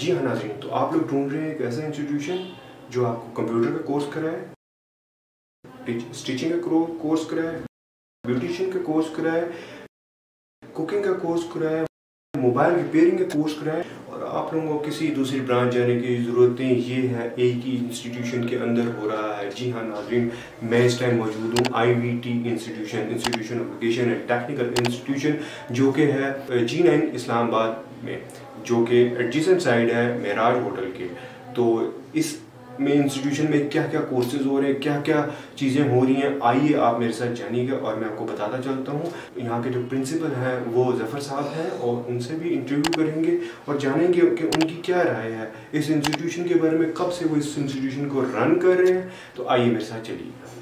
जी हाँ नाज़रीन, तो आप लोग ढूंढ रहे हैं एक ऐसा इंस्टीट्यूशन जो आपको कंप्यूटर का कोर्स कराए, स्टिचिंग का कोर्स कराए, ब्यूटिशियन का कोर्स कराए, कुकिंग का कोर्स कराए, मोबाइल रिपेयरिंग का कोर्स कराए और आप लोगों को किसी दूसरी ब्रांच जाने की ज़रूरत नहीं। ये है एक ही इंस्टीट्यूशन के अंदर हो रहा है। जी हाँ नाज़रीन, मैं इस टाइम मौजूद हूँ IVT institution, institution of vocational and technical institution, जो कि है G9 इस्लाम आबाद में, जो कि एडजेसेंट साइड है मेराज होटल के। तो इस में इंस्टीट्यूशन में क्या क्या कोर्सेज हो रहे हैं, क्या क्या चीज़ें हो रही हैं, आइए आप मेरे साथ जानिएगा और मैं आपको बताता चलता हूँ। यहाँ के जो प्रिंसिपल हैं वो जफर साहब हैं और उनसे भी इंटरव्यू करेंगे और जानेंगे कि उनकी क्या राय है इस इंस्टीट्यूशन के बारे में, कब से वो इस इंस्टीट्यूशन को रन कर रहे हैं। तो आइए मेरे साथ चलिएगा।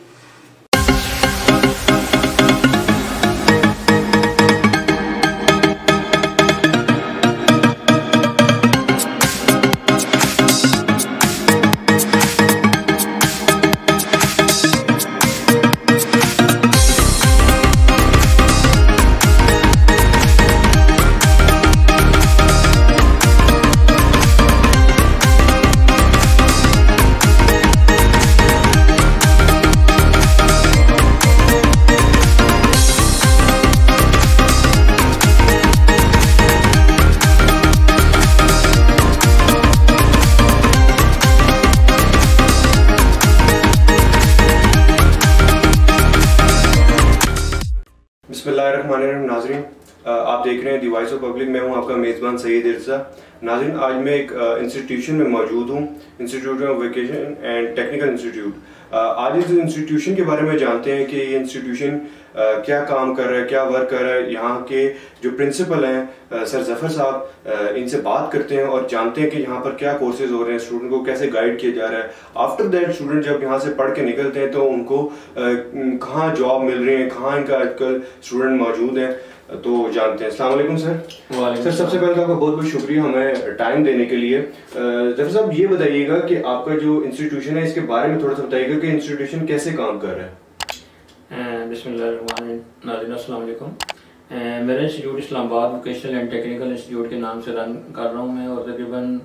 नाज़रीन, आप देख रहे हैं डिवाइस ऑफ पब्लिक, मैं हूं आपका मेज़बान सईद इरज़ा। नाज़रीन, आज मैं एक इंस्टीट्यूशन में मौजूद हूं, institution of vocation and technical institute. आज इस इंस्टीट्यूशन के बारे में जानते हैं कि ये इंस्टीट्यूशन क्या काम कर रहा है, क्या वर्क कर रहा है। यहाँ के जो प्रिंसिपल हैं सर जफर साहब, इनसे बात करते हैं और जानते हैं कि यहाँ पर क्या कोर्सेज हो रहे हैं, स्टूडेंट को कैसे गाइड किया जा रहा है। आफ्टर दैट स्टूडेंट जब यहाँ से पढ़ के निकलते हैं तो उनको कहाँ जॉब मिल रही है, कहाँ इनका आजकल स्टूडेंट मौजूद हैं, तो जानते हैं। अस्सलाम वालेकुम सर। वालेकुम सर। सबसे पहले तो आपका बहुत बहुत शुक्रिया हमें टाइम देने के लिए। जफर साहब, ये बताइएगा कि आपका जो इंस्टीट्यूशन है इसके बारे में थोड़ा सा बताइएगा कि इंस्टीट्यूशन कैसे काम कर रहा है। बिस्मिल्लाहिर्रहमानिर्रहीम। अस्सलाम वालेकुम। मेरा इंस्टीट्यूट इस्लाम आबाद वोकेशनल एंड टेक्निकल इंस्टीट्यूट के नाम से रन कर रहा हूँ मैं, और तकरीबन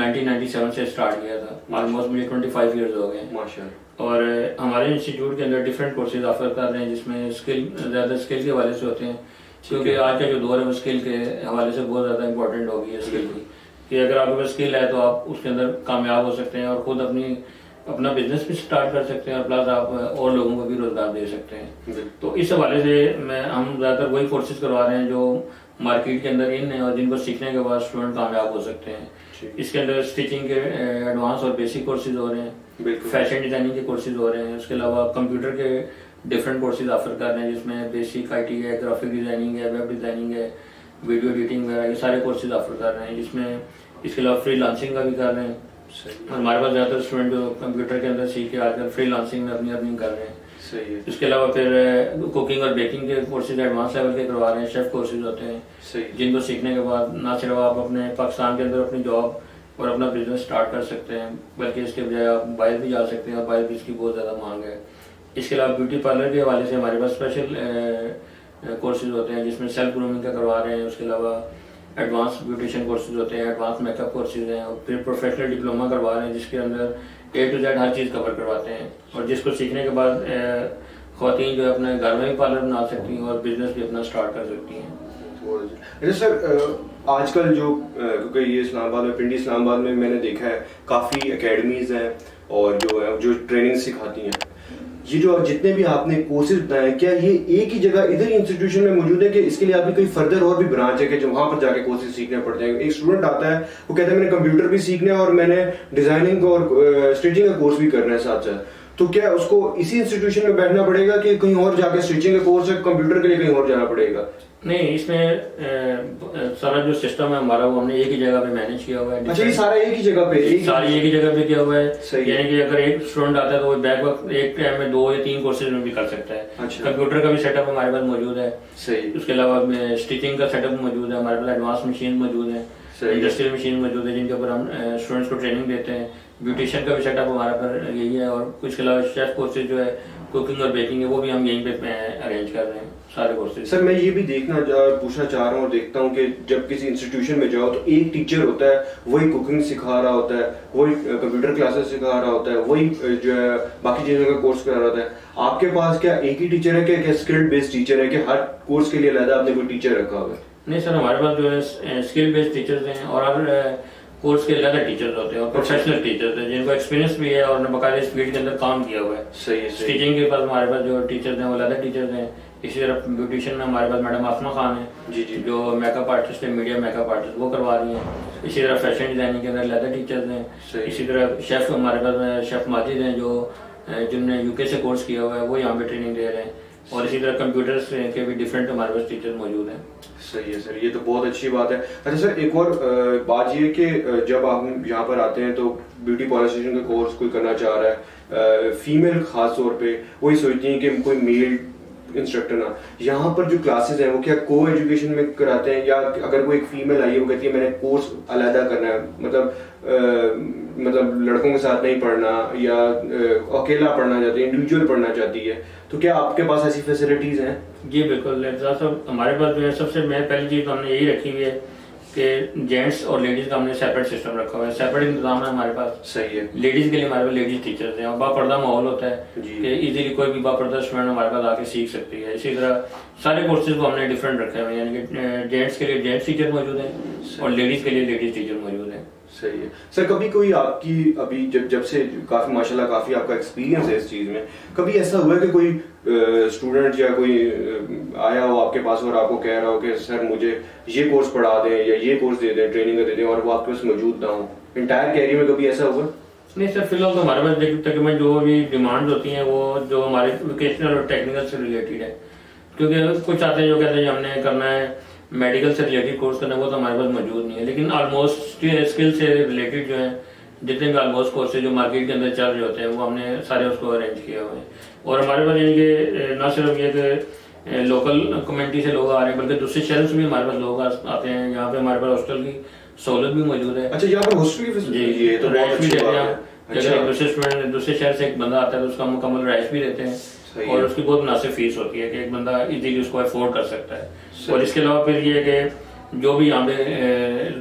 1997 से स्टार्ट किया था। ऑलमोस्ट मुझे 25 ईयर्स हो गए माशाल्लाह। और हमारे इंस्टीट्यूट के अंदर डिफरेंट कोर्सेज ऑफर कर रहे हैं, जिसमें स्किल ज़्यादा स्किल के हवाले से होते हैं, क्योंकि आज का जो दौर है वो स्किल के हवाले से बहुत ज़्यादा इंपॉर्टेंट हो गई है स्किल की, कि अगर आपके पास स्किल है तो आप उसके अंदर कामयाब हो सकते हैं और खुद अपना बिजनेस भी स्टार्ट कर सकते हैं और प्लस आप और लोगों को भी रोजगार दे सकते हैं। तो इस हवाले से हम ज्यादातर वही कोर्सेज करवा रहे हैं जो मार्केट के अंदर इन है और जिनको सीखने के बाद स्टूडेंट कामयाब हो सकते हैं। इसके अंदर स्टिचिंग के एडवांस और बेसिक कोर्सेज हो रहे हैं, फैशन डिजाइनिंग के कोर्सेज हो रहे हैं, उसके अलावा कंप्यूटर के डिफरेंट कोर्सेज ऑफर कर रहे हैं, जिसमें बेसिक IT है, ग्राफिक डिजाइनिंग है, वेब डिजाइनिंग है, वीडियो एडिटिंग वगैरह के सारे कोर्सेज ऑफर कर रहे हैं। जिसमें इसके अलावा फ्रीलांसिंग का भी कर रहे हैं। हमारे पास ज्यादातर स्टूडेंट जो कंप्यूटर के अंदर सीख के आजकल फ्रीलांसिंग में अपनी अर्निंग कर रहे हैं। सही है। इसके अलावा फिर कुकिंग और बेकिंग के कोर्सेज एडवांस लेवल के करवा रहे हैं, शेफ कोर्सेज होते हैं। सही। जिनको सीखने के बाद ना सिर्फ आप अपने पाकिस्तान के अंदर अपनी जॉब और अपना बिजनेस स्टार्ट कर सकते हैं, बल्कि इसके बजाय आप बाहर भी जा सकते हैं और बाहर भी इसकी बहुत ज्यादा मांग है। इसके अलावा ब्यूटी पार्लर के हवाले से हमारे पास स्पेशल कोर्सेज होते हैं, जिसमें सेल्फ ग्रूमिंग का करवा रहे हैं। उसके अलावा एडवांस ब्यूटिशियन कोर्सेज होते हैं, एडवांस मेकअप कोर्सेज हैं, और फिर प्रोफेशनल डिप्लोमा करवा रहे हैं, जिसके अंदर A to Z हर चीज़ कवर करवाते हैं। और जिसको सीखने के बाद ख्वातीन जो है अपने घर में भी पार्लर बना सकती हैं और बिजनेस भी अपना स्टार्ट कर सकती हैं। अच्छा सर, आजकल जो क्योंकि ये इस्लामाबाद में, पिंडी इस्लामाबाद में मैंने देखा है काफ़ी अकेडमीज़ हैं और जो ट्रेनिंग सिखाती हैं। ये जो जितने भी आपने कोर्सेज बताए, क्या ये एक ही जगह इधर ही इंस्टीट्यूशन में मौजूद है कि इसके लिए आपकी कोई फर्दर और भी ब्रांच है कि जो वहाँ पर जाके कोर्सेज सीखने पड़ते हैं? एक स्टूडेंट आता है, वो कहता है मैंने कंप्यूटर भी सीखना है और मैंने डिजाइनिंग और स्टिचिंग का कोर्स भी करना है साथ साथ, तो क्या उसको इसी इंस्टीट्यूशन में बैठना पड़ेगा कि कहीं और जाके स्टिचिंग का कोर्स है, कंप्यूटर के लिए कहीं और जाना पड़ेगा? नहीं, इसमें सारा जो सिस्टम है हमारा वो हमने एक ही जगह पे मैनेज किया हुआ है। अच्छा, ये सारा एक ही जगह पे किया हुआ है। यानी कि अगर एक स्टूडेंट आता है तो वो बैकवर्क एक टाइम में 2 या 3 कोर्सेज में भी कर सकता है। अच्छा। कंप्यूटर का भी सेटअप हमारे पास मौजूद है। सही। उसके अलावा स्टिचिंग का सेटअप मौजूद है, हमारे पास एडवांस मशीन मौजूद है, इंडस्ट्रियल मशीन मौजूद है, जिनके ऊपर हम स्टूडेंट्स को ट्रेनिंग देते हैं। ब्यूटिशियन का भी सेटअप हमारे पर यही है, और इसके अलावा शेफ कोर्सेज जो है कुकिंग और बेकिंग है, वो भी हम यहीं पे अरेंज कर रहे हैं सारे कोर्सेज। सर मैं ये भी पूछना चाह रहा हूँ और देखता हूँ कि जब किसी इंस्टीट्यूशन में जाओ तो एक टीचर होता है, वही कुकिंग सिखा रहा होता है, वही कंप्यूटर क्लासेस सिखा रहा होता है, वही जो है बाकी चीज़ों का कोर्स करा रहा होता है। आपके पास क्या एक ही टीचर है, क्या स्किल्ड बेस्ड टीचर है, कि हर कोर्स के लिए अलहदा आपने कोई टीचर रखा हुआ है? नहीं सर, हमारे पास जो है स्किल बेस्ड टीचर्स हैं और हर कोर्स के अलग टीचर्स होते हैं और प्रोफेशनल टीचर्स हैं जिनको एक्सपीरियंस भी है और उन्होंने बकायदा फील्ड के अंदर काम किया हुआ है। सही है। टीचिंग के पास हमारे पास जो टीचर्स हैं वो अलग टीचर्स हैं। इसी तरह ब्यूटिशियन में हमारे पास मैडम असमा खान है जी जी, जो मेकअप आर्टिस्ट है, मीडिया मेकअप आर्टिस्ट, वो करवा रही हैं। इसी तरह फैशन डिजाइनिंग के अंदर अलग टीचर्स हैं। इसी तरह शेफ हमारे पास शेफ माजिद हैं जो जिनने यूके से कोर्स किया हुआ है, वो यहाँ पे ट्रेनिंग दे रहे हैं। और इसी तरह कंप्यूटर्स के भी डिफरेंट हमारे पास टीचर मौजूद हैं। सही है सर, ये तो बहुत अच्छी बात है। अच्छा सर एक और बात ये कि जब आप यहाँ पर आते हैं तो ब्यूटी पॉलिसिशन का कोर्स कोई करना चाह रहा है, फीमेल खास तौर पे वही सोचती हैं कि कोई मेल इंस्ट्रक्टर ना, यहाँ पर जो क्लासेस हैं वो क्या को एजुकेशन में कराते हैं, या अगर कोई एक फीमेल आई है वो कहती है मैंने कोर्स अलहदा करना है, मतलब लड़कों के साथ नहीं पढ़ना या अकेला पढ़ना चाहती है, इंडिविजुअल पढ़ना चाहती है, तो क्या आपके पास ऐसी फैसिलिटीज हैं? जी बिल्कुल साहब, हमारे पास जो है सबसे मैं पहली चीज़ तो हमने यही रखी हुई है कि जेंट्स और लेडीज का हमने सेपरेट सिस्टम रखा हुआ है, सेपरेट इंतजाम है हमारे पास। सही है। लेडीज के लिए हमारे पास लेडीज टीचर्स हैं और बापर्दा माहौल होता है कि इजीली कोई भी बापर्दा स्टूडेंट हमारे पास आके सीख सकती है। इसी तरह सारे कोर्सेज को हमने डिफरेंट रखे हुए हैं, यानी कि जेंट्स के लिए जेंट्स टीचर मौजूद हैं और लेडीज के लिए लेडीज टीचर मौजूद हैं। सही है सर, कभी कोई आपकी अभी जब से काफ़ी माशाल्लाह काफ़ी आपका एक्सपीरियंस है इस चीज़ में, कभी ऐसा हुआ कि कोई स्टूडेंट या कोई आया हो आपके पास और आपको कह रहा हो कि सर मुझे ये कोर्स पढ़ा दें या ये कोर्स दे दें, ट्रेनिंग दे दें, और वो आपके पास मौजूद ना हो इंटायर कैरियर में, कभी ऐसा हुआ? नहीं सर, फिलहाल तो हमारे पास तकरीबन जो भी डिमांड होती हैं वो जो हमारे वोकेशनल और टेक्निकल से रिलेटेड है, क्योंकि कुछ आते हैं जो कहते हैं हमने करना है मेडिकल से रिलेटेड कोर्स करना, वो तो हमारे पास मौजूद नहीं है, लेकिन ऑलमोस्ट स्किल से रिलेटेड जो है जितने भी ऑलमोस्ट कोर्सेज जो मार्केट के अंदर चल रहे होते हैं वो हमने सारे उसको अरेंज किए हुए हैं। और हमारे पास यानी कि ना सिर्फ ये कि लोकल कम्युनिटी से लोग आ रहे हैं बल्कि दूसरे शहर से भी हमारे पास लोग आते हैं। यहाँ पे हमारे पास हॉस्टल की सहूलत भी मौजूद है। अच्छा, यहाँ पर हॉस्टल दूसरे शहर से एक बंदा आता है तो उसका मुकम्मल रिहाइश भी देते हैं और उसकी बहुत मुनासिब फीस होती है कि एक बंदा इजीली उसको अफोर्ड कर सकता है। और इसके अलावा फिर ये कि जो भी यहाँ पे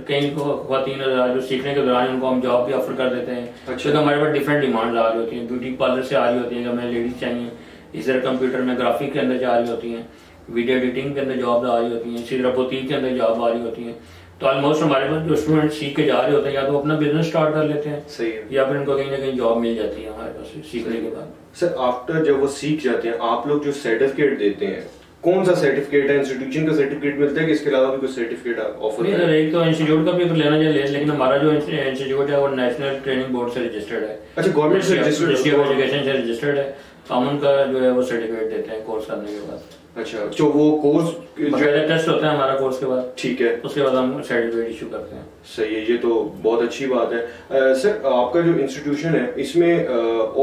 कई खातिन जो सीखने के दौरान उनको हम जॉब भी ऑफर कर देते हैं। अच्छा, तो हमारे पास डिफरेंट डिमांड आ रही होती हैं, ब्यूटी पार्लर से आ रही होती हैं हमें लेडीज चाहिए, इस तरह कंप्यूटर में ग्राफिक के अंदर जा रही होती हैं, वीडियो एडिटिंग के अंदर जॉब आ रही होती हैं, इसी तरह बुटीक के अंदर जॉब आ रही होती हैं। तो ऑलमोस्ट हमारे पास जो स्टूडेंट सीख के जा रहे होते हैं या तो अपना बिजनेस स्टार्ट कर लेते हैं। सही है। या फिर उनको कहीं ना कहीं जॉब मिल जाती है हमारे पास सीखने के बाद। सर आफ्टर जब वो सीख जाते हैं, आप लोग जो सर्टिफिकेट देते हैं कौन सा सर्टिफिकेट है? इंस्टीट्यूशन का सर्टिफिकेट मिलता है कि इसके अलावा भी कोई सर्टिफिकेट ऑफर? नहीं सर, एक तो इंस्टीट्यूट का भी लेना चाहिए, लेकिन हमारा जो इंस्टीट्यूट है वो नेशनल ट्रेनिंग बोर्ड से रजिस्टर्ड है। अच्छा, गवर्नमेंट से एजुकेशन से रजिस्टर्ड है, हम उनका जो है वो सर्टिफिकेट देते हैं कोर्स करने के बाद। अच्छा, जो वो कोर्स टेस्ट होता है हमारा कोर्स के बाद। ठीक है, उसके बाद हम सर्टिफिकेट इशू करते हैं। सही है, ये तो बहुत अच्छी बात है। सर आपका जो इंस्टीट्यूशन है इसमें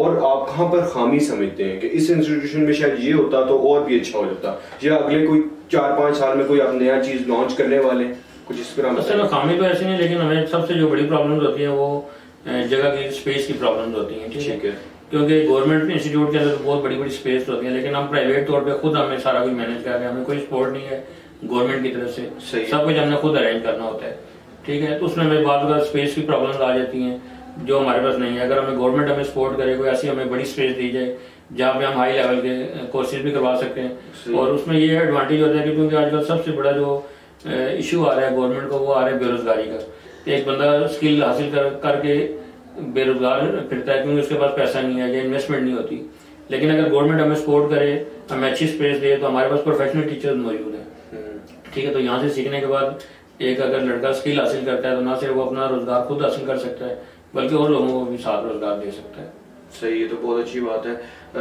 और आप कहाँ पर खामी समझते हैं कि इस इंस्टीट्यूशन में शायद ये होता तो और भी अच्छा हो जाता, या अगले कोई 4-5 साल में कोई आप नया चीज लॉन्च करने वाले कुछ इस पर? सर खामी तो ऐसी नहीं, लेकिन हमें सबसे जो बड़ी प्रॉब्लम होती है वो जगह की स्पेस की प्रॉब्लम होती है। ठीक है, क्योंकि गवर्नमेंट इंस्टीट्यूट के अंदर तो बहुत बड़ी बड़ी स्पेस होती है, लेकिन हम प्राइवेट तौर पे खुद हमें सारा कुछ मैनेज कर रहे हैं, हमें कोई सपोर्ट नहीं है गवर्नमेंट की तरफ से, सब कुछ हमने खुद अरेंज करना होता है। ठीक है, तो उसमें हमें बार-बार स्पेस की प्रॉब्लम्स आ जाती हैं जो हमारे पास नहीं है। अगर हमें गवर्नमेंट हमें सपोर्ट करे, कोई ऐसी हमें बड़ी स्पेस दी जाए जहाँ पे हम हाई लेवल के कोर्सेज भी करवा सकते हैं। और उसमें ये एडवांटेज होता है कि क्योंकि आजकल सबसे बड़ा जो इशू आ रहा है गवर्नमेंट को वो आ रहा है बेरोजगारी का। एक बंदा स्किल हासिल करके बेरोजगार फिरता है क्योंकि उसके पास पैसा नहीं है या इन्वेस्टमेंट नहीं होती। लेकिन अगर गवर्नमेंट हमें सपोर्ट करे, हमें अच्छी स्पेस दे, तो हमारे पास प्रोफेशनल टीचर्स मौजूद हैं। ठीक है, तो यहाँ से सीखने के बाद एक अगर लड़का स्किल हासिल करता है तो ना सिर्फ वो अपना रोजगार खुद हासिल कर सकता है बल्कि और लोगों को भी साथ रोजगार दे सकता है। सही है, तो बहुत अच्छी बात है।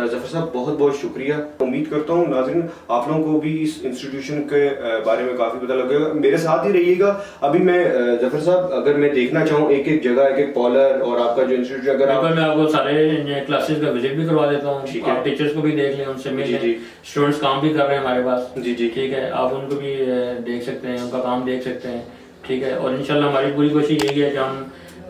जफर साहब बहुत बहुत शुक्रिया। उम्मीद करता हूँ नाज़रीन आप लोगों को भी इस इंस्टीट्यूशन के बारे में काफ़ी पता लगेगा। मेरे साथ ही रहिएगा। अभी मैं जफर साहब अगर मैं देखना चाहूँ एक एक जगह एक एक पॉलर और आपका जो इंस्टीट्यूट, अगर मैं आपको सारे क्लासेस का विजिट भी करवा देता हूँ, टीचर्स को भी देख लें, उनसे मिल लें, स्टूडेंट्स काम भी कर रहे हैं हमारे पास। जी जी ठीक है, आप उनको भी देख सकते हैं, उनका काम देख सकते हैं। ठीक है, और इंशाल्लाह हमारी पूरी कोशिश यही है कि हम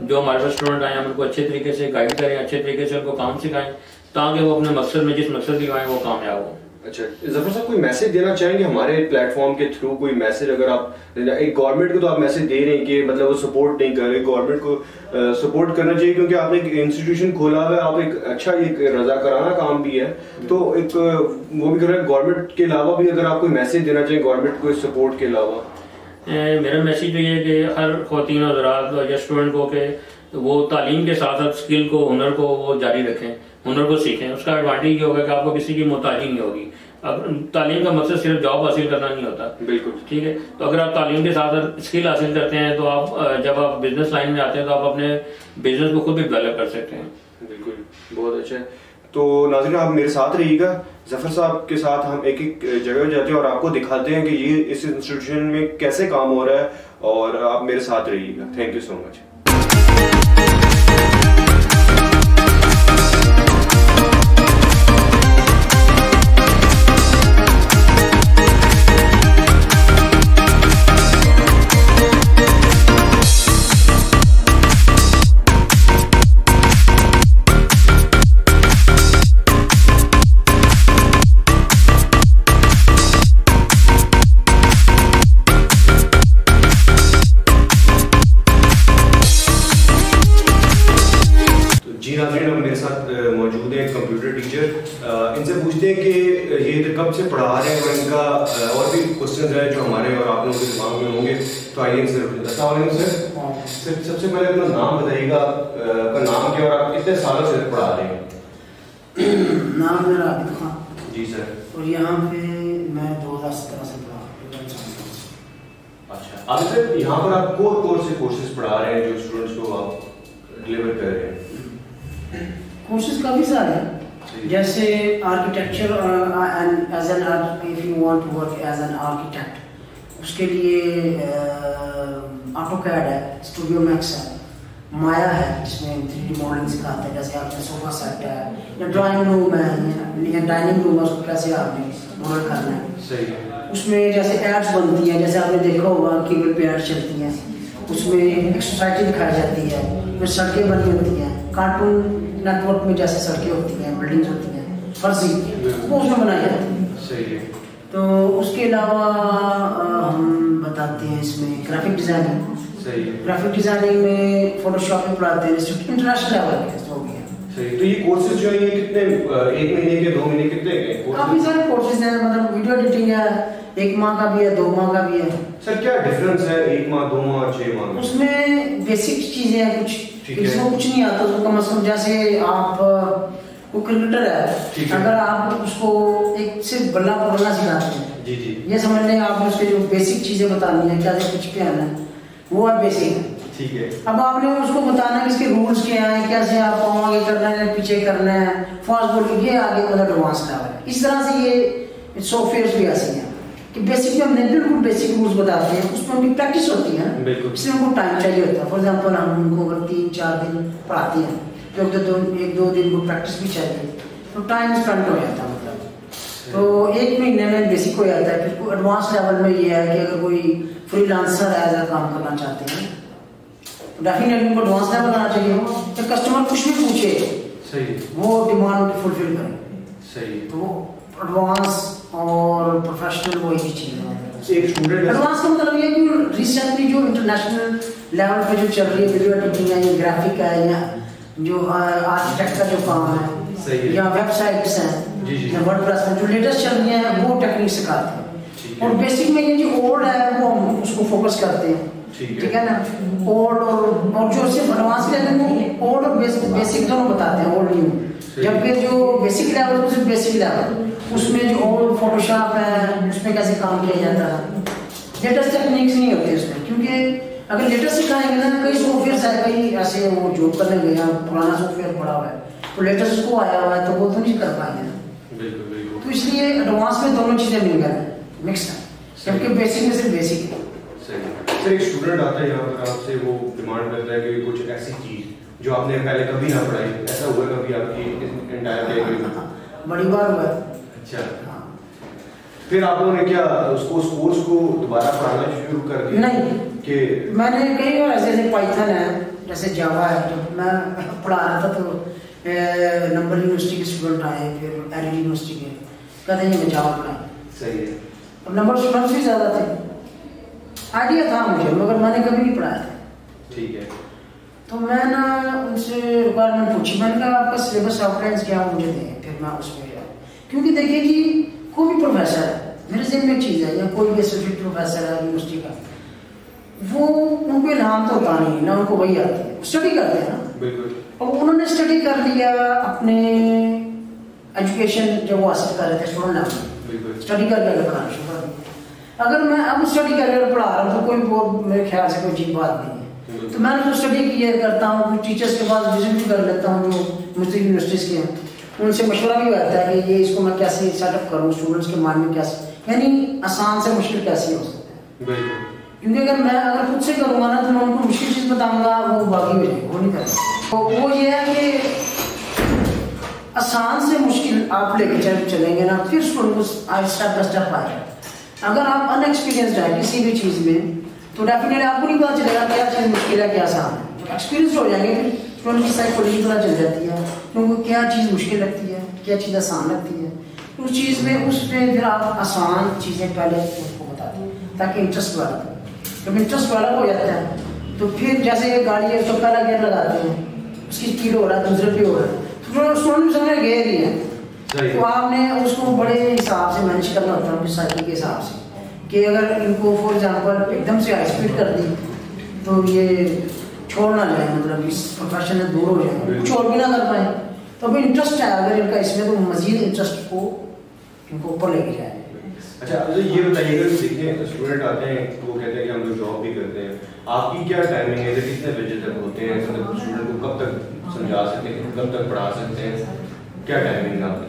जो हमारे पास स्टूडेंट आए हैं उनको अच्छे तरीके से गाइड करें, अच्छे तरीके से उनको काम सिखाएं ताकि वो अपने मकसद में, जिस मकसद के वो कामयाब हो। अच्छा जफर साहब, कोई मैसेज देना चाहेंगे हमारे प्लेटफॉर्म के थ्रू? कोई मैसेज अगर आप एक गवर्नमेंट को, तो आप मैसेज दे रहे हैं कि मतलब वो सपोर्ट नहीं कर रहे, गवर्नमेंट को सपोर्ट करना चाहिए क्योंकि आपने एक इंस्टीट्यूशन खोला हुआ है, आप एक अच्छा एक रजाकाराना काम भी है, तो एक वो भी कर रहे हैं। गवर्नमेंट के अलावा भी अगर आप कोई मैसेज देना चाहिए गवर्नमेंट को इस सपोर्ट के अलावा? मेरा मैसेज ये है कि हर खौतीन और हजरात या स्टूडेंट को के वो तालीम के साथ साथ स्किल को, हुनर को वो जारी रखें, हुनर को सीखें। उसका एडवांटेज ये होगा कि आपको किसी की मोहताजी नहीं होगी। अब तालीम का मकसद सिर्फ जॉब हासिल करना नहीं होता। बिल्कुल ठीक है, तो अगर आप तालीम के साथ साथ स्किल हासिल करते हैं तो आप जब आप बिजनेस लाइन में आते हैं तो आप अपने बिजनेस को खुद भी डेवलप कर सकते हैं। बिल्कुल, बहुत अच्छा। तो नाज़रीन, आप मेरे साथ रहिएगा, जफर साहब के साथ हम एक एक जगह जाते हैं और आपको दिखाते हैं कि ये इस इंस्टीट्यूशन में कैसे काम हो रहा है, और आप मेरे साथ रहिएगा। Thank you so much. सबसे पहले अपना नाम बताइएगा, आपका नाम क्या और आप कितने सालों से पढ़ा रहे हैं? नाम मेरा आबिद खान जी सर, और यहाँ पे मैं 2017 से पढ़ा रहा हूँ। अच्छा, आप सर यहाँ पर आप कोर कोर्स से कोर्सेज पढ़ा रहे हैं जो स्टूडेंट्स को आप डिलीवर कर रहे हैं? कोर्सेज काफ़ी सारे हैं, जैसे architecture and as an if you want to work as an architect, उसके लिए ऑटोकैड है, स्टूडियो मैक्स है, माया है जिसमें 3D मॉडलिंग सिखाते हैं, जैसे आपने सोफा सेट है या ड्राइंग रूम है या डाइनिंग रूम है, उसको कैसे आपने मॉडल करना है। सही है। उसमें जैसे एड्स बनती हैं, जैसे आपने देखा होगा केबल पे एड्स चलती हैं, उसमें एक सोसाइटी दिखाई जाती है, फिर सड़कें बनी होती हैं, कार्टून नेटवर्क में जैसे सड़कें होती हैं, बिल्डिंग्स होती हैं, फर्जी वो उसमें बनाई जाती है। सही है। तो उसके अलावा हम बताते हैं इसमें ग्राफिक डिज़ाइनिंग। सही है। ग्राफिक डिज़ाइनिंग में फोटोशॉप में पढ़ाते हैं, इंटरनेशनल लेवल पे हो गया। सही। तो ये कोर्सेज जो है ये कितने, एक महीने के, दो महीने, कितने के? काफ़ी सारे कोर्सेज हैं, मतलब वीडियो एडिटिंग है, एक माह का भी है, दो माह का भी है। सर क्या डिफरेंस है एक माह, दो माह और छः माह? उसमें बेसिक चीज़ें हैं, कुछ इसमें कुछ नहीं आता, तो कम अज़ कम जैसे आप वो क्रिकेटर है, अगर आप उसको एक सिर्फ बल्ला पकड़ना सिखाते हैं, जी जी, ये समझ लें आपने उसके जो बेसिक चीज़ें बतानी है, क्या कुछ पे आना है, वो है बेसिक। ठीक है। अब आपने उसको बताना है इसके रूल्स क्या हैं, कैसे आप पाँव आगे करना है, पीछे करना है, फास्ट बॉलिंग, ये आगे मतलब एडवांस लेवल है। इस तरह से ये सॉफ्टवेयर भी ऐसे हैं कि बेसिक में हमने बिल्कुल बेसिक रूल्स बताते हैं, उसमें उनकी प्रैक्टिस होती है, इसलिए उनको टाइम चाहिए होता है। फॉर एग्जाम्पल हम उनको अगर 3-4 दिन पढ़ाते हैं तो एक दो दिन को प्रैक्टिस भी चाहिए, तो टाइम स्पेंड हो जाता है, मतलब तो एक महीने में बेसिक हो जाता है। फिर एडवांस लेवल में ये है कि अगर कोई फ्रीलांसर एज अ काम करना चाहते हैं तो डेफिनेटली उनको एडवांस लेवल आना चाहिए, तो कस्टमर कुछ भी पूछे। सही। वो डिमांड फुलफिल करें। सही। तो एडवांस और प्रोफेशनल वो एक चीज़ है। एक स्टूडेंट एडवांस का मतलब ये कि रिसेंटली जो इंटरनेशनल लेवल पर जो चल रही है वीडियो एडिटिंग है, ग्राफिक है, या जो आर्किटेक्ट का जो काम है। सही है। या वेबसाइट्स हैं, जी जी, वर्डप्रेस में जो लेटेस्ट चल रही है वो टेक्निक सिखाते हैं, और बेसिक में ये जो ओल्ड है वो हम उसको फोकस करते हैं। ठीक है ना, ओल्ड और जो सिर्फ एडवांस लेवल में ओल्ड और बेसिक दोनों बताते हैं, ओल्ड न्यू, जबकि जो बेसिक लेवल है सिर्फ बेसिक लेवल, उसमें जो ओल्ड फोटोशॉप है उसमें कैसे काम किया जाता है, लेटेस्ट टेक्निक्स नहीं होती उसमें, क्योंकि अगर लेटेस्ट सिखाएंगे ना, कई सॉफ्टवेयर है, कई ऐसे वो जॉब करने गए हैं, पुराना सॉफ्टवेयर पड़ा हुआ है तो लेटेस्ट उसको आया हुआ है, तो वो तो नहीं कर पाएंगे। बिल्कुल बिल्कुल। तो इसलिए एडवांस में दोनों चीज़ें मिल गए, मिक्स है, जबकि बेसिक में सिर्फ बेसिक है। सही। सर एक स्टूडेंट आता है यहाँ पर आपसे, वो डिमांड करता है कि कुछ ऐसी चीज़ जो आपने पहले कभी ना पढ़ाई, ऐसा हुआ कभी आपकी एंटायर लाइफ? बड़ी बार हुआ। अच्छा। फिर आप लोगों ने क्या उसको उस कोर्स को दोबारा पढ़ाना शुरू कर दिया? नहीं, कि मैंने कई बार ऐसे पाइथन है, जैसे जावा है, जब मैं पढ़ा रहा था तो नंबर यूनिवर्सिटी के स्टूडेंट आए, फिर एल यूनिवर्सिटी के, कहते हैं मैं जॉब बनाए। सही है। अब नंबर स्टूडेंट्स भी ज़्यादा थे, आइडिया था मुझे, मगर मैंने कभी नहीं पढ़ाया था। ठीक है। तो मैं ना उनसे रिक्वायरमेंट पूछी, मैंने कहा आपका सिलेबस आउटलाइंस क्या मुझे दें, फिर मैं उसमें जाऊँ। क्योंकि देखिए कि कोई भी प्रोफेसर है, मेरे जहन में एक चीज़ है, या कोई भी एसोसिएट प्रोफेसर है यूनिवर्सिटी का, वो उनको इल्हाम तो होता नहीं ना, उनको वही आती है, स्टडी करते हैं ना। बिल्कुल। और उन्होंने स्टडी कर लिया अपने एजुकेशन जब वो हासिल कर रहे थे स्टूडेंट लाइफ में, स्टडी करके अगर पढ़ाना शुरू कर, अगर मैं अब स्टडी करके अगर पढ़ा रहा हूँ तो कोई वो मेरे ख्याल से कोई अजीब बात नहीं है। तो मैं तो स्टडी किया करता हूँ, टीचर्स के पास विजिट भी कर लेता हूँ जो मुझे यूनिवर्सिटीज़ के हैं, उनसे मशवरा भी रहता है कि ये इसको मैं कैसे सेटअप करूँ स्टूडेंट्स के माइंड में, कैसे, यानी आसान से मुश्किल कैसे हो सकता है। क्योंकि अगर मैं खुद से करूँगा ना तो मैं उनको मुश्किल चीज़ बताऊँगा, वो बाकी हो जाएगी, वो नहीं करेंगे। तो वो ये है कि आसान से मुश्किल आप लेके चलेंगे ना, फिर उसको स्टेप बाई स्टेप आएगा। अगर आप अनएक्सपीरियंसड हैं किसी भी चीज़ में तो डेफिनेटली आपको नहीं पता चलेगा क्या चीज़ मुश्किल है क्या आसान है। एक्सपीरियंस हो जाएंगे फिर उनकी साइकोलॉजी पता चल जाती है, उनको क्या चीज़ मुश्किल लगती है, क्या चीज़ आसान लगती है उस चीज़ में, उसमें फिर आप आसान चीज़ें पहले उसको बता दें ताकि इंटरेस्ट वाला, जब इंटरेस्ट वाला हो जाता है तो फिर जैसे ये गाड़ी है उसको पहला गेयर लगाते हैं, उसकी स्पीड हो रहा है, दूसरे पे हो रहा है, तो फिर स्टूडेंट समय गेयर ही है, तो आपने उसको बड़े हिसाब से मैनेज करना होता है अपनी साइकिल के हिसाब से, कि अगर इनको फॉर एग्जाम्पल एकदम से हाई स्पीड कर दी तो ये छोड़ना जाए, मतलब इस प्रोफेशन में दूर हो जाए, कुछ और भी ना कर पाए। तो अभी इंटरेस्ट है अगर इनका इसमें तो मजीद इंटरेस्ट को इनको ऊपर लेके जाए। अच्छा, तो ये बताइएगा कि देखिए स्टूडेंट आते हैं तो वो कहते हैं कि हम लोग जॉब भी करते हैं, आपकी क्या टाइमिंग है, कितने बजे तक होते हैं, मतलब स्टूडेंट को कब तक समझा सकते हैं, कब तक पढ़ा सकते हैं, क्या टाइमिंग है आपकी?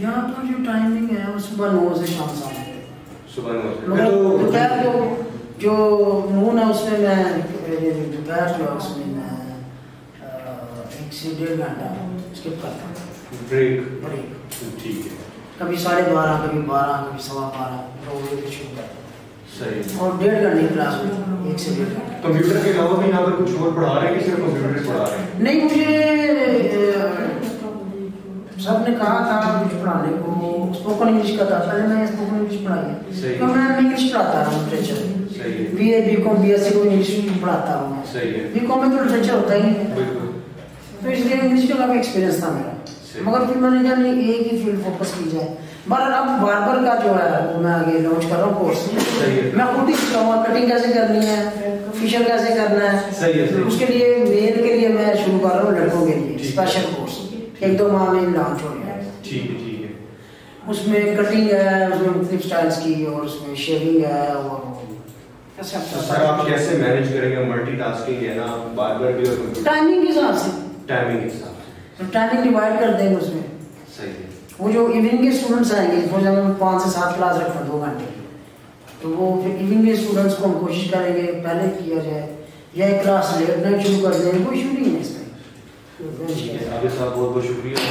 यहाँ पर जो टाइमिंग है वो सुबह 9 से शाम 7 तक। सुबह 9 तो दोपहर को जो नून है उसमें मैं दोपहर जो है उसमें मैं 1 से 1.5 घंटा स्किप करता हूँ, ब्रेक। ठीक है। कभी 12:30, कभी 12, कभी 12:15 शुरू करते हैं। सही। और 1.5 घंटे क्लास में, 1 से 1.5 घंटे। कंप्यूटर के अलावा भी यहाँ पर कुछ और पढ़ा रहे हैं कि सिर्फ कंप्यूटर पढ़ा रहे हैं? नहीं, मुझे सब ने कहा था कुछ पढ़ाने को, स्पोकन इंग्लिश का था, पहले मैं स्पोकन इंग्लिश पढ़ाई, तो मैं इंग्लिश पढ़ाता रहा हूँ लिटरेचर, BA, BCom, BSc को इंग्लिश पढ़ाता हूँ। सही है। BCom में तो लिटरेचर होता ही है, तो इसलिए इंग्लिश का काफ़ी एक्सपीरियंस था मेरा, मगर फिर मैंने जानी एक ही फील्ड फोकस की जाए। बहरहाल अब बार्बर का जो है वो मैं आगे लॉन्च कर रहा हूँ कोर्स, मैं खुद ही सिखाऊंगा कटिंग कैसे करनी है, फिशर कैसे करना है। सही है, सही। उसके लिए मेल के लिए मैं शुरू कर रहा हूँ, लड़कों के लिए स्पेशल कोर्स 1-2 माह में लॉन्च हो गया। ठीक है, ठीक है। उसमें कटिंग है, उसमें मुख्तलिफ स्टाइल्स की, और उसमें शेविंग है, और सर आप कैसे मैनेज करेंगे मल्टीटास्किंग है ना, बार्बर भी और टाइमिंग के हिसाब से? टाइमिंग के हिसाब से तो टाइमिंग डिवाइड कर देंगे उसमें। सही है। वो जो इवनिंग के स्टूडेंट्स आएंगे, फॉर एग्जाम्पल 5 से 7 क्लास रखना 2 घंटे, तो वो फिर इवनिंग के स्टूडेंट्स को हम कोशिश करेंगे पहले किया जाए, या एक क्लास लेट नाइट शुरू कर दें, कोई इशू नहीं है इसमें। बहुत बहुत शुक्रिया,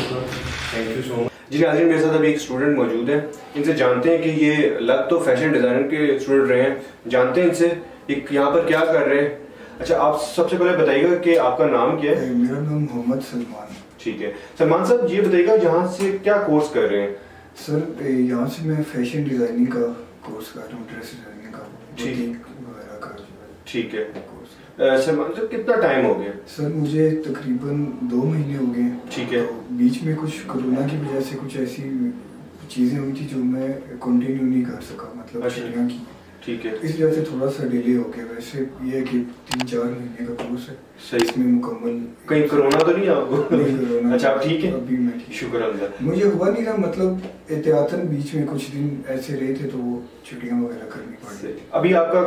थैंक यू सो मच। जी नाज़रीन, मेरे साथ अभी एक स्टूडेंट मौजूद है, इनसे जानते हैं कि ये लग तो फैशन डिज़ाइनर के स्टूडेंट रहे हैं, जानते हैं इनसे यहाँ पर क्या कर रहे हैं। अच्छा, आप सबसे पहले बताइएगा कि आपका नाम क्या है? मेरा नाम मोहम्मद सलमान। ठीक है सलमान साहब, ये बताइएगा यहाँ से क्या कोर्स कर रहे हैं? सर यहाँ से मैं फैशन डिजाइनिंग का कोर्स कर रहा हूँ, ड्रेस डिजाइनिंग का। ठीक है। सलमान साहब, कितना टाइम हो गया? सर मुझे तकरीबन 2 महीने हो गए। ठीक है। तो बीच में कुछ कोरोना की वजह से कुछ ऐसी चीजें हुई थी जो मैं कंटिन्यू नहीं कर सका, मतलब। ठीक है। इस वजह से थोड़ा सा डिले हो गया, वैसे ये कि 3-4 महीने का कोर्स है। सही। इसमें मुकम्मल कहीं कोरोना तो नहीं आपको? नहीं, कोरोना। अच्छा, आप ठीक है? अभी मैं ठीक, शुक्र अल्लाह। मुझे हुआ नहीं था, मतलब एहतियातन बीच में कुछ दिन ऐसे रहे थे तो वो छुट्टियां वगैरह करनी पड़ी। अभी आपका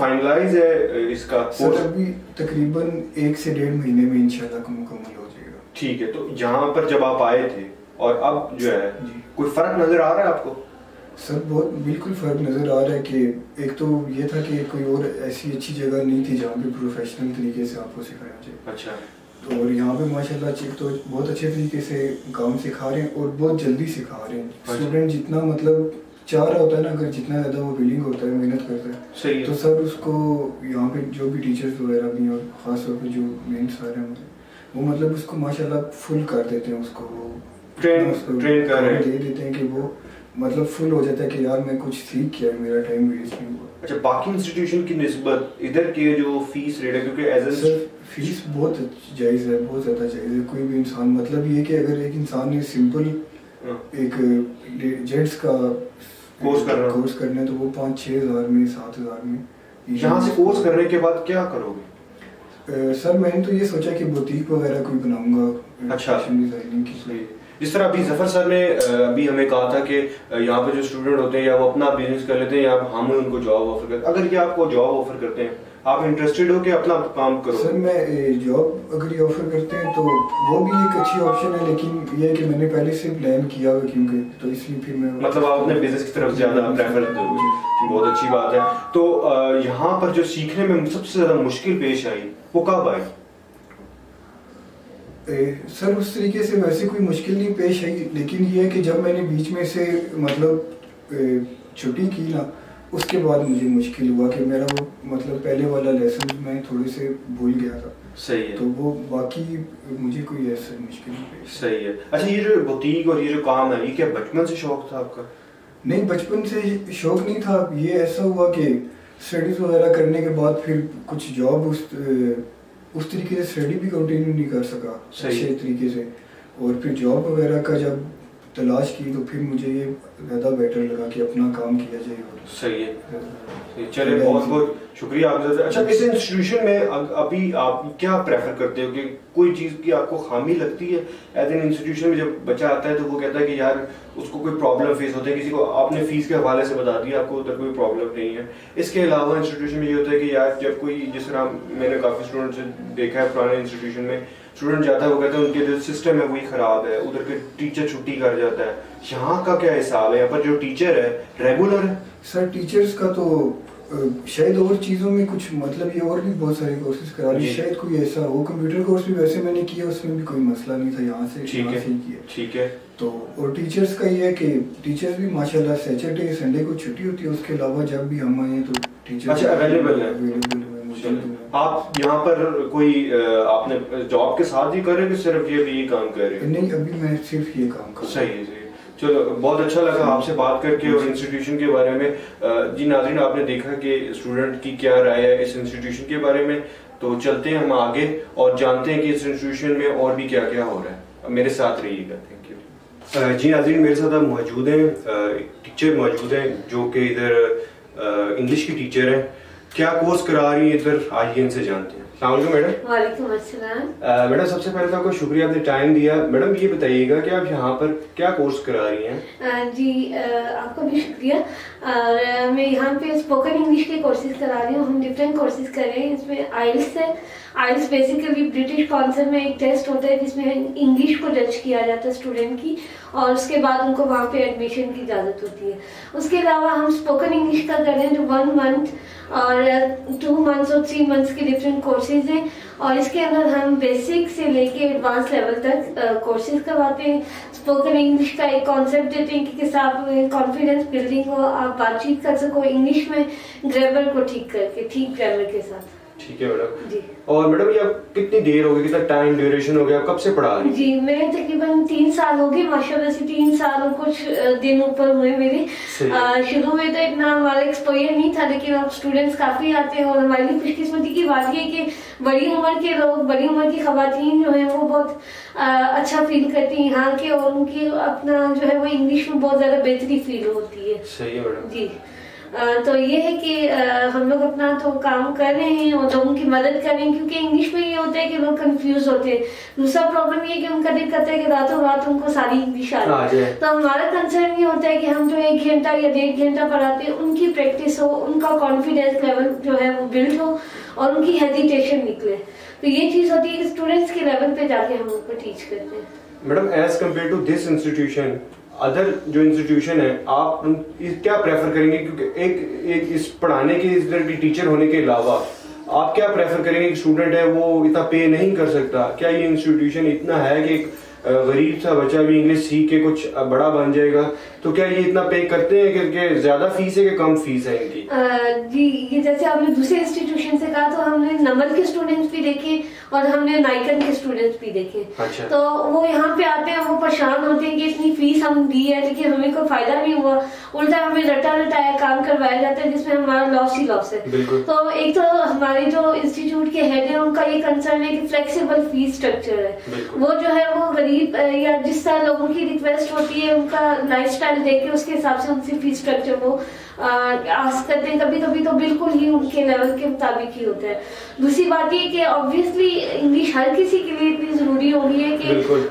फाइनलाइज है इसका कोर्स? अभी तकरीबन 1 से 1.5 महीने में इंशाल्लाह मुकम्मल हो जाएगा। ठीक है। तो यहाँ पर जब आप आए थे और अब जो है, कोई फर्क नजर आ रहा है आपको? सर बहुत बिल्कुल फ़र्क नज़र आ रहा है कि एक तो ये था कि कोई और ऐसी अच्छी जगह नहीं थी जहाँ पे प्रोफेशनल तरीके से आपको सिखाया जाए। अच्छा। तो और यहाँ पे माशाल्लाह एक तो बहुत अच्छे तरीके से काम सिखा रहे हैं और बहुत जल्दी सिखा रहे हैं। स्टूडेंट जितना मतलब चाह रहा होता है ना, अगर जितना ज़्यादा वो विलिंग होता है, मेहनत करता है। सही है। तो सर उसको यहाँ पे जो भी टीचर्स वगैरह भी और ख़ास तौर पर जो मेन सर हैं, वो मतलब उसको माशाल्लाह फुल कर देते हैं, उसको ट्रेन कर रहे हैं, दे देते हैं कि वो मतलब फुल हो जाता है कि यार मैं कुछ सीख किया, मेरा टाइम वेस्ट नहीं हुआ। अच्छा, बाकी इंस्टीट्यूशन की निस्बत इधर के जो फीस रेट है, क्योंकि एज ए फीस बहुत जायज़ है, बहुत ज़्यादा जायज़ है। कोई भी इंसान मतलब ये कि अगर एक इंसान ने सिंपल एक जेट्स का कोर्स करना है तो वो 5-6 हज़ार में, 7 हज़ार में। यहाँ से कोर्स करने के बाद क्या करोगे? सर मैंने तो ये सोचा कि बुटीक वगैरह कोई बनाऊंगा। अच्छा, फैशन डिजाइनिंग की। जिस तरह अभी जफर सर ने अभी हमें कहा था कि यहाँ पे जो स्टूडेंट होते हैं या वो अपना बिजनेस कर लेते हैं या हम उनको जॉब ऑफर करते हैं, अगर ये आपको जॉब ऑफर करते हैं, आप इंटरेस्टेड हो कि अपना काम करो? सर मैं जॉब अगर ये ऑफर करते हैं तो वो भी एक अच्छी ऑप्शन है, लेकिन ये कि मैंने पहले से प्लान किया हुआ क्योंकि तो इसलिए फिर मैं मतलब आप अपने बिजनेस की तरफ ज़्यादा प्रेफर दोगे। बहुत अच्छी बात है। तो यहाँ पर जो सीखने में सबसे ज़्यादा मुश्किल पेश आई वो कब आई? सर उस तरीके से वैसे कोई मुश्किल नहीं पेश आई, लेकिन ये है कि जब मैंने बीच में से मतलब छुट्टी की ना, उसके बाद मुझे मुश्किल हुआ कि मेरा वो मतलब पहले वाला लेसन मैं थोड़े से भूल गया था। सही है। तो वो बाकी मुझे कोई ऐसा मुश्किल नहीं पेश। सही है। अच्छा, ये जो बुटीक और ये जो काम है, ये क्या बचपन से शौक था आपका? नहीं, बचपन से शौक नहीं था। ये ऐसा हुआ कि स्टडीज़ वगैरह करने के बाद फिर कुछ जॉब उस तरीके से स्टडी भी कंटिन्यू नहीं कर सका अच्छे तरीके से, और फिर जॉब वगैरह का जब तलाश की तो फिर मुझे ये ज़्यादा बेटर लगा कि अपना काम किया जाए। सही है। चलिए, बहुत बहुत शुक्रिया आपका। अच्छा, इस इंस्टीट्यूशन में अभी आप क्या प्रेफर करते हो कि कोई चीज़ की आपको खामी लगती है? एज एन इंस्टीट्यूशन में जब बच्चा आता है तो वो कहता है कि यार उसको कोई प्रॉब्लम फेस होती है, किसी को आपने फीस के हवाले से बता दिया आपको उधर कोई प्रॉब्लम नहीं है। इसके अलावा इंस्टीट्यूशन में ये होता है कि यार जब कोई, जिस तरह मैंने काफ़ी स्टूडेंट से देखा है पुराने इंस्टीट्यूशन में, स्टूडेंट जाता है वो कहता है उनके जो सिस्टम है वही ख़राब है, उधर के टीचर छुट्टी कर जाता है। यहाँ का क्या हिसाब है? यहाँ पर जो टीचर है रेगुलर है? सर टीचर्स का तो शायद और चीज़ों में कुछ मतलब ये और भी बहुत सारे कोर्सेज करा रही, शायद कोई ऐसा हो। कंप्यूटर कोर्स भी वैसे मैंने किया, उसमें भी कोई मसला नहीं था, यहाँ से ठीक है किया। ठीक है। तो और टीचर्स का ये है कि टीचर्स भी माशाल्लाह सैटरडे संडे को छुट्टी होती है, उसके अलावा जब भी हम आए तो टीचर्स अवेलेबल है। आप यहाँ पर कोई आपने जॉब के साथ ही करे कि सिर्फ ये भी काम कर रहे? नहीं, अभी मैं सिर्फ ये काम कर। सही है। चलो, बहुत अच्छा लगा आपसे बात करके और इंस्टीट्यूशन के बारे में। जी नाज़रीन, आपने देखा कि स्टूडेंट की क्या राय है इस इंस्टीट्यूशन के बारे में। तो चलते हैं हम आगे और जानते हैं कि इस इंस्टीट्यूशन में और भी क्या क्या हो रहा है। मेरे साथ रहिएगा। Thank you. जी नाज़रीन, मेरे साथ अब मौजूद हैं टीचर मौजूद हैं जो कि इधर इंग्लिश की टीचर हैं। क्या कोर्स करा रही है इधर आई एन से जानते हैं। अस्सलाम मैडम। वालेकुम अस्सलाम। मैडम सबसे पहले तो आपको शुक्रिया, आपने टाइम दिया। मैडम ये बताइएगा कि आप यहाँ पर क्या कोर्स करा रही हैं? जी आपका भी शुक्रिया। मैं यहाँ पे स्पोकन इंग्लिश के कोर्सेज करा रही हूँ। हम डिफरेंट कोर्सेज कर रहे हैं। इसमें आइल्स है। आइल्स बेसिकली ब्रिटिश काउंसिल में एक टेस्ट होता है जिसमें इंग्लिश को जज किया जाता है स्टूडेंट की, और उसके बाद उनको वहाँ पे एडमिशन की इजाज़त होती है। उसके अलावा हम स्पोकन इंग्लिश का कर रहे हैं जो 1 मंथ और 2 मंथ्स और 3 मंथ्स के डिफरेंट कोर्सेज हैं, और इसके अंदर हम बेसिक से लेके एडवांस लेवल तक कोर्सेज करवाते हैं। स्पोकन इंग्लिश का एक कॉन्सेप्ट देते हैं कि किस आप कॉन्फिडेंस बिल्डिंग हो, आप बातचीत कर सको इंग्लिश में ग्रामर को ठीक करके, ठीक ग्रामर के साथ। ठीक है मैडम। और मैडम ये आप कितनी देर हो गई, कितना टाइम ड्यूरेशन हो गया, आप कब से पढ़ा रही हैं? जी मैं तकरीबन 3 साल हो गए माशाल्लाह से, 3 साल और कुछ दिन ऊपर हुए मेरे। शुरू में तो इतना हमारा एक्सपोजर नहीं था, लेकिन अब स्टूडेंट्स काफ़ी आते हैं और हमारी खुशकिस्मती की बात यह है कि बड़ी उम्र के लोग, बड़ी उम्र की खवातीन जो है वो बहुत अच्छा फील करती हैं यहाँ के, और उनकी अपना जो है वो इंग्लिश में बहुत ज़्यादा बेहतरी फील होती है। सही है मैडम। जी तो ये है कि हम लोग अपना तो काम कर रहे हैं और लोगों की मदद कर रहे हैं, क्योंकि इंग्लिश में ये होता है कि लोग कंफ्यूज होते हैं। दूसरा प्रॉब्लम ये है कि उनका दिल करता है कि रातों रात उनको सारी इंग्लिश आ जाए। तो हमारा कंसर्न ये होता है कि हम जो 1 घंटा या 1.5 घंटा पढ़ाते हैं, उनकी प्रैक्टिस हो, उनका कॉन्फिडेंस लेवल जो है वो बिल्ड हो और उनकी हेजिटेशन निकले। तो ये चीज़ होती है कि स्टूडेंट्स के लेवल पर जाके हम उनको टीच करते हैं। Madam as compare to this institution, other जो इंस्टीट्यूशन है, आप क्या प्रेफर करेंगे? क्योंकि एक इस पढ़ाने के, इस तरह की टीचर होने के अलावा आप क्या प्रेफर करेंगे? स्टूडेंट है वो इतना पे नहीं कर सकता, क्या ये इंस्टीट्यूशन इतना है कि गरीब सा बच्चा भी इंग्लिश सीख के कुछ बड़ा बन जाएगा, तो क्या ये इतना पे करते हैं कि ज्यादा फीस है कि कम फीस है इनकी? जी, ये जैसे आपने दूसरे इंस्टीट्यूशन से कहा तो हमने नमल के स्टूडेंट्स भी देखे और हमने नाइकन के स्टूडेंट्स भी देखे। अच्छा। तो वो यहाँ पे आते हैं, वो परेशान होते हैं कि इतनी फीस हम दी है लेकिन हमें कोई फायदा नहीं हुआ, उल्टा हमें रटा रटाया काम करवाया जाता है जिसमें हमारा लॉस ही लॉस है। तो एक तो हमारे जो इंस्टीट्यूट के हेड है उनका ये कंसर्न है कि फ्लेक्सिबल फीस स्ट्रक्चर है, वो जो है वो गरीब या जिस तरह लोगों की रिक्वेस्ट होती है उनका लाइफ स्टाइल देख के उसके हिसाब से उनसे फीस स्ट्रक्चर वो आस्क करते हैं, कभी कभी तो बिल्कुल ही उनके लेवल के मुताबिक ही होता है। दूसरी बात ये कि ऑब्वियसली इंग्लिश हर किसी के लिए इतनी जरूरी हो गई है कि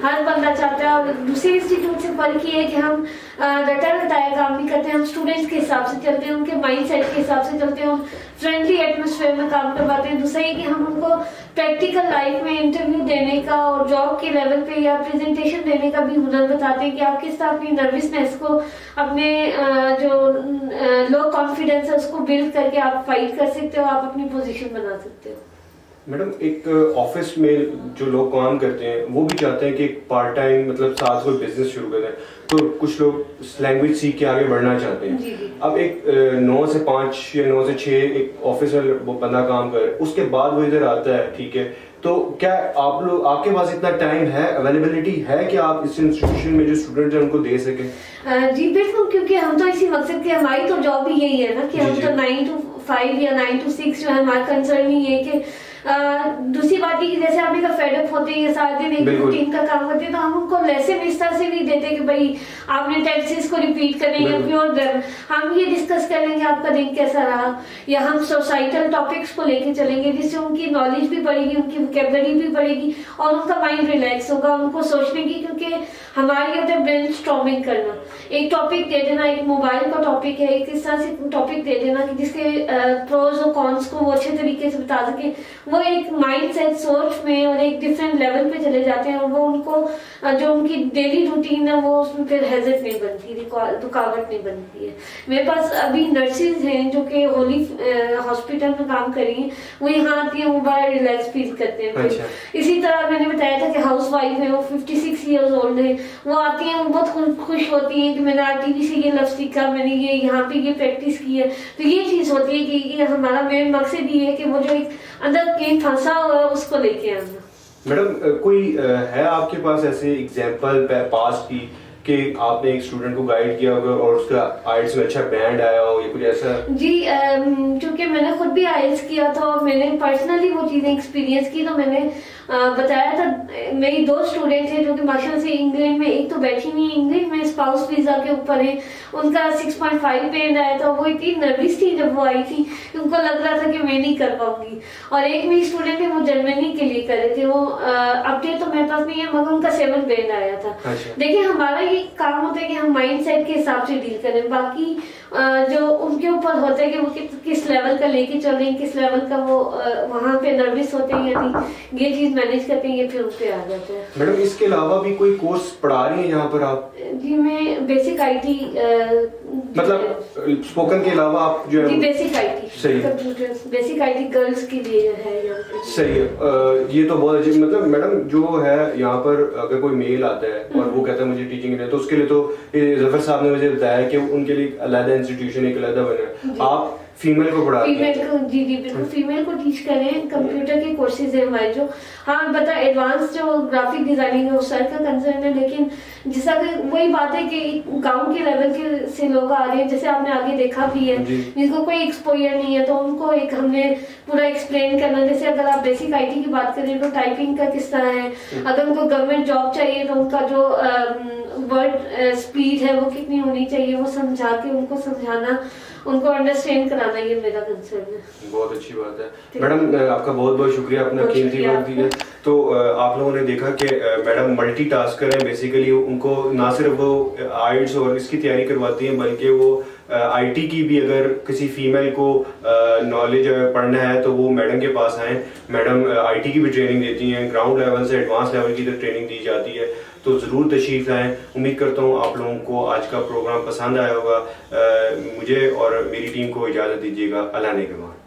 हर बंदा चाहता है, और दूसरे इंस्टीट्यूट से फर्क ये है कि हम रटा रटाया काम भी करते हैं, हम स्टूडेंट्स के हिसाब से चलते हैं, उनके माइंड सेट के हिसाब से चलते हैं, फ्रेंडली एटमोसफेयर में काम करवाते हैं। दूसरा ये कि हम उनको प्रैक्टिकल लाइफ में इंटरव्यू देने का और जॉब के लेवल पे या प्रेजेंटेशन देने का भी हुनर बताते हैं कि आप किस तरह अपनी नर्वसनेस को, अपने जो लो कॉन्फिडेंस है उसको बिल्ड करके आप फाइट कर सकते हो, आप अपनी पोजीशन बना सकते हो। मैडम, एक ऑफिस में जो लोग काम करते हैं वो भी चाहते हैं कि एक पार्ट टाइम मतलब साथ कोई बिजनेस शुरू करें, तो कुछ लोग लैंग्वेज सीख के आगे बढ़ना चाहते हैं। अब एक 9 से 5 या 9 से 6 एक ऑफिस में बंदा काम कर, उसके बाद वो इधर आता है, ठीक है, तो क्या आप लोग, आपके पास इतना टाइम है, अवेलेबिलिटी है कि आप इस इंस्टीट्यूशन में जो स्टूडेंट्स हैं उनको दे सके? जी बिल्कुल, क्योंकि हम तो इसी मकसद के, हमारी तो जॉब ही यही है ना कि हम तो 9 to 5 या 9 to 6 जो है हमारा कंसर्न ही है कि दूसरी बात ये जैसे आपने कहा फेड अप होते हैं, सारे दिन एक रूटीन का काम करते हैं, तो हम उनको लेसन इस तरह से नहीं देते कि भाई आपने टेंसेस को रिपीट करेंगे अपनी, और हम ये डिस्कस करेंगे आपका दिन कैसा रहा, या हम सोसाइटल टॉपिक्स को लेके चलेंगे जिससे उनकी नॉलेज भी बढ़ेगी, उनकी वोकेबलरी भी बढ़ेगी और उनका माइंड रिलैक्स होगा उनको सोचने की, क्योंकि हमारे होता है ब्रेनस्टॉर्मिंग करना, एक टॉपिक दे देना, एक मोबाइल का टॉपिक है, एक इस तरह से टॉपिक दे देना जिसके प्रोज और कॉन्स को वो अच्छे तरीके से बता सके, वो एक माइंड सेट सोच में और एक डिफरेंट लेवल पे चले जाते हैं और वो उनको जो उनकी डेली रूटीन है वो उसमें फिर हेजिट नहीं बनती, रुकावट नहीं बनती है। मेरे पास अभी नर्सेज हैं जो कि होली हॉस्पिटल में काम करेंगी, वो यहाँ आती है, वो बड़ा रिलैक्स फील करते हैं। अच्छा। इसी तरह मैंने बताया था कि हाउस वाइफ है, वो 56 years old है, वो आती है, वो बहुत खुश होती है कि मैंने RTV से ये लफ्ज सीखा, मैंने ये यहाँ पे ये प्रैक्टिस की है, तो ये चीज़ होती है कि ये हमारा मेन मकसद ये है कि वो जो एक अंदर फंसा हुआ उसको लेके आना। मैडम, कोई है आपके पास ऐसे एग्जाम्पल पास की कि आपने एक स्टूडेंट को गाइड किया होगा और उसका IELTS में अच्छा बैंड आया हो या कुछ ऐसा? जी, क्योंकि मैंने खुद भी IELTS किया था और मैंने पर्सनली वो चीज़ें एक्सपीरियंस की, तो मैंने बताया था मेरी 2 स्टूडेंट हैं जो कि माशाल्लाह से इंग्लैंड में, एक तो बैठी हुई इंग्लैंड में स्पाउस वीजा के ऊपर है, उनका 6.5 बैंड आया था, वो इतनी नर्वस थी जब वो आई थी कि उनको लग रहा था कि मैं नहीं कर पाऊंगी। और एक मेरी स्टूडेंट है वो जर्मनी के लिए कर रहे थे, वो अपडेट तो मेरे पास नहीं है मगर उनका 7 बैंड आया था। देखिये, हमारा ये काम होता है कि हम माइंड सेट के हिसाब से डील करें, बाकी जो उनके ऊपर होता है कि वो किस लेवल का लेके चल रहे हैं, किस लेवल का वो वहाँ पे नर्वस होते हैं या नहीं, ये चीज मैनेज करते हैं, ये फिर उस पे आ जाता है। मैडम, इसके अलावा भी कोई कोर्स पढ़ा रही है यहाँ पर आप? जी, मैं बेसिक IT मतलब स्पोकन के अलावा आप जो है बेसिक IT गर्ल्स के लिए है यहाँ पे। सही है, ये तो बहुत अच्छी, मतलब मैडम जो है यहाँ पर अगर कोई मेल आता है और वो कहता है मुझे टीचिंग करना है, तो उसके लिए तो जफर साहब ने मुझे बताया कि उनके लिए अलग इंस्टीट्यूशन एक अलग बना, आप फीमेल को पढ़ा, फीमेल को। जी जी बिल्कुल, फीमेल को टीच करें, कंप्यूटर के कोर्सेज है हमारे जो, हाँ बता एडवांस जो ग्राफिक डिजाइनिंग है उस सर का कंसर्न है, लेकिन जैसा कि वही बात है कि गांव के लेवल के से लोग आ रहे हैं, जैसे आपने आगे देखा भी है, जिनको कोई एक्सपोजर नहीं है, तो उनको एक हमने पूरा एक्सप्लेन करना, जैसे अगर आप बेसिक IT की बात करें तो टाइपिंग का किस तरह है, अगर उनको गवर्नमेंट जॉब चाहिए तो उनका जो वर्ड स्पीड है वो कितनी होनी चाहिए, वो समझा के उनको समझाना, उनको अंडरस्टैंड कराना, ये मेरा कंसर्न है। बहुत अच्छी बात है मैडम, आपका बहुत बहुत शुक्रिया, अपना कीमती वक्त दिया। तो आप लोगों ने देखा कि मैडम मल्टीटास्कर हैं बेसिकली, उनको ना सिर्फ वो IELTS और इसकी तैयारी करवाती हैं बल्कि वो IT की भी, अगर किसी फीमेल को नॉलेज पढ़ना है तो वो मैडम के पास आएँ, मैडम IT की भी ट्रेनिंग देती हैं, ग्राउंड लेवल से एडवांस लेवल की तक ट्रेनिंग दी जाती है, तो ज़रूर तशरीफ़ लाएँ। उम्मीद करता हूँ आप लोगों को आज का प्रोग्राम पसंद आया होगा। मुझे और मेरी टीम को इजाज़त दीजिएगा, अल्लाह नेगहबान।